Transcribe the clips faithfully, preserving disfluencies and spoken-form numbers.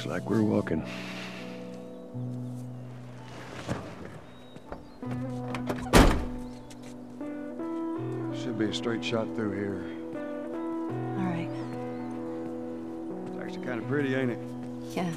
Looks like we're walking. Should be a straight shot through here. All right. It's actually kind of pretty, ain't it? Yeah.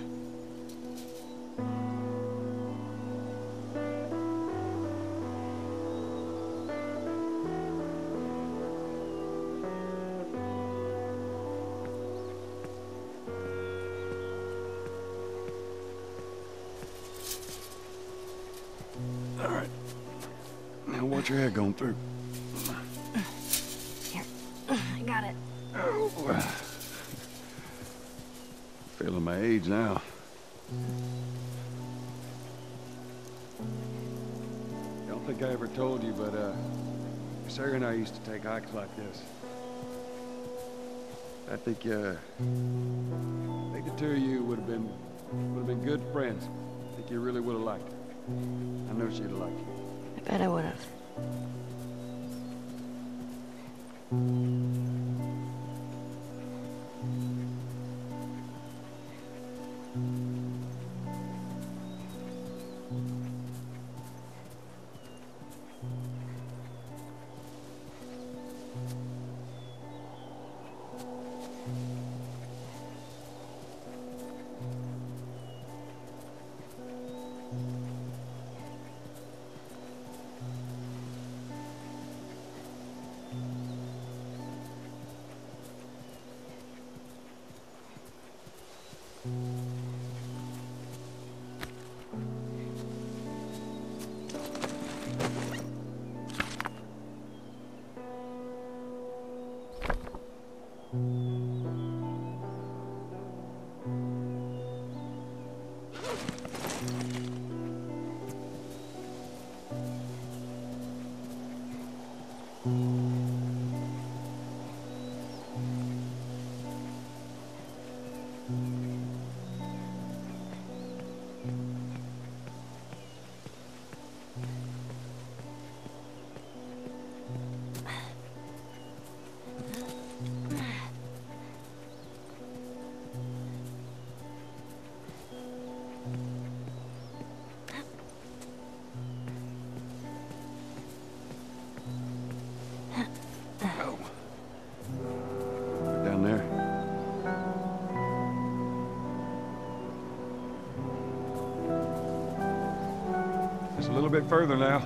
Watch your head going through. Here, I got it. Oh. Feeling my age now. I don't think I ever told you, but uh, Sarah and I used to take hikes like this. I think, uh, I think the two of you would have been would have been good friends. I think you really would have liked her. I know she'd have liked you. I bet I would have. A little bit further now.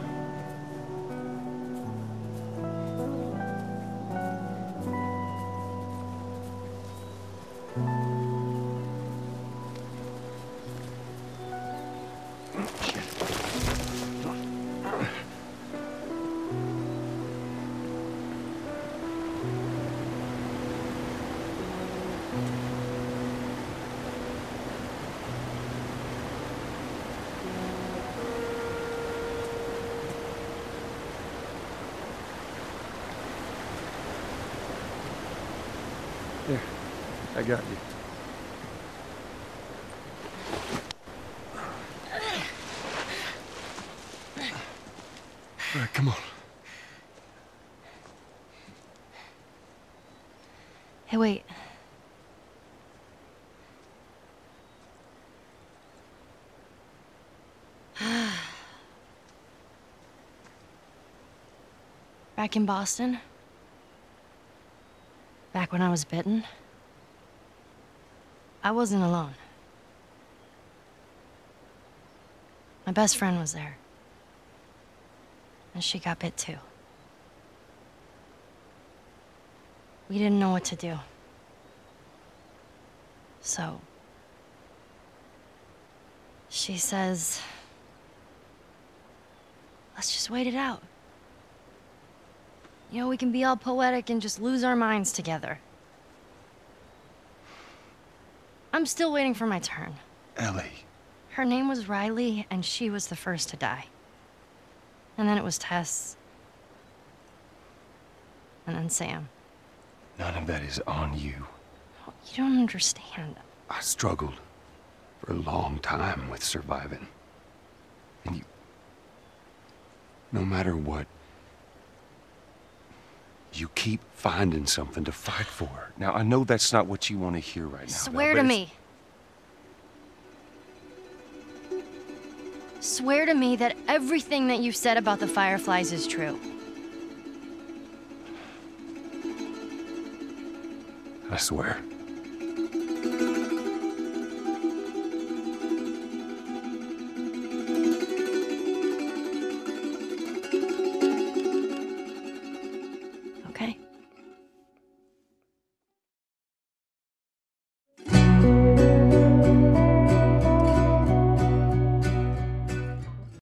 I got you. All right, come on. Hey, wait. Back in Boston? Back when I was bitten? I wasn't alone. My best friend was there. And she got bit too. We didn't know what to do. So, she says, let's just wait it out. You know, we can be all poetic and just lose our minds together. I'm still waiting for my turn. Ellie. Her name was Riley, and she was the first to die. And then it was Tess. And then Sam. None of that is on you. Oh, you don't understand. I struggled for a long time with surviving. And you... No matter what, you keep finding something to fight for. Now, I know that's not what you want to hear right now. Swear to me. Swear to me that everything that you've said about the Fireflies is true. I swear.